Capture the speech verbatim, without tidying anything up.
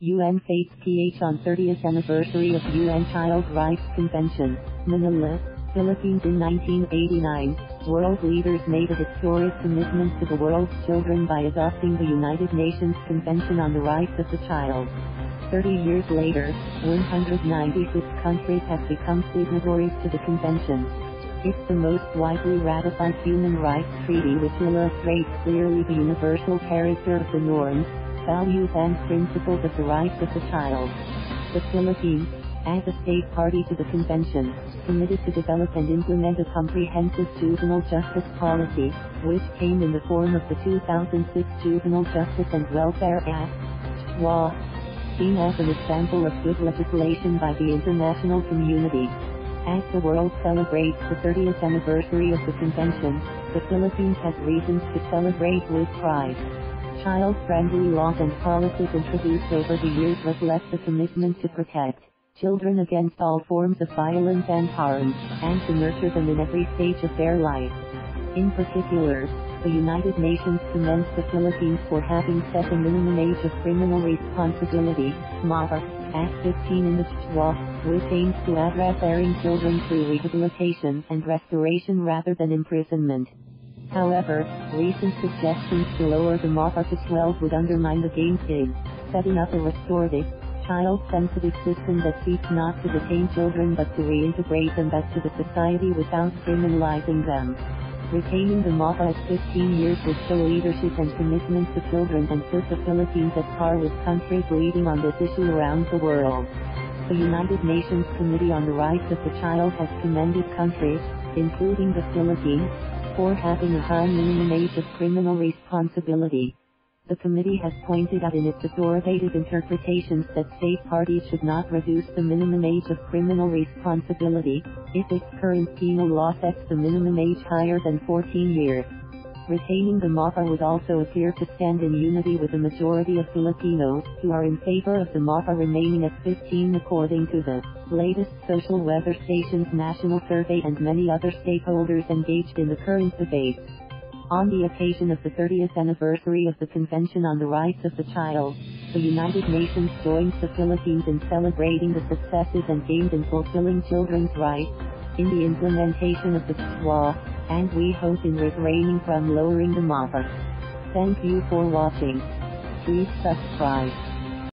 U N Fates P H on thirtieth Anniversary of U N Child Rights Convention, Manila, Philippines in nineteen eighty-nine, world leaders made a victorious commitment to the world's children by adopting the United Nations Convention on the Rights of the Child. Thirty years later, one hundred ninety-six countries have become signatories to the convention. It's the most widely ratified human rights treaty, which illustrates clearly the universal character of the norms, values and principles of the rights of the child. The Philippines, as a state party to the convention, committed to develop and implement a comprehensive juvenile justice policy, which came in the form of the two thousand six Juvenile Justice and Welfare Act, W A W, seen as an example of good legislation by the international community. As the world celebrates the thirtieth anniversary of the convention, the Philippines has reasons to celebrate with pride. Child-friendly laws and policies introduced over the years reflect the commitment to protect children against all forms of violence and harm, and to nurture them in every stage of their life. In particular, the United Nations commends the Philippines for having set a minimum age of criminal responsibility, M A R, at fifteen in the law, which aims to address erring children through rehabilitation and restoration rather than imprisonment. However, recent suggestions to lower the M A R to twelve would undermine the game's aim, setting up a restorative, child-sensitive system that seeks not to detain children but to reintegrate them back to the society without criminalizing them. Retaining the M A R at fifteen years would show leadership and commitment to children and put the Philippines at par with countries leading on this issue around the world. The United Nations Committee on the Rights of the Child has commended countries, including the Philippines, for having a high minimum age of criminal responsibility. The committee has pointed out in its authoritative interpretations that state parties should not reduce the minimum age of criminal responsibility, if its current penal law sets the minimum age higher than fourteen years. Retaining the M A R would also appear to stand in unity with the majority of Filipinos, who are in favor of the M A R remaining at fifteen according to the latest Social Weather Station's national survey and many other stakeholders engaged in the current debate. On the occasion of the thirtieth anniversary of the Convention on the Rights of the Child, the United Nations joins the Philippines in celebrating the successes and gains in fulfilling children's rights, in the implementation of the law, and we hope in refraining from lowering the M A R. Thank you for watching. Please subscribe.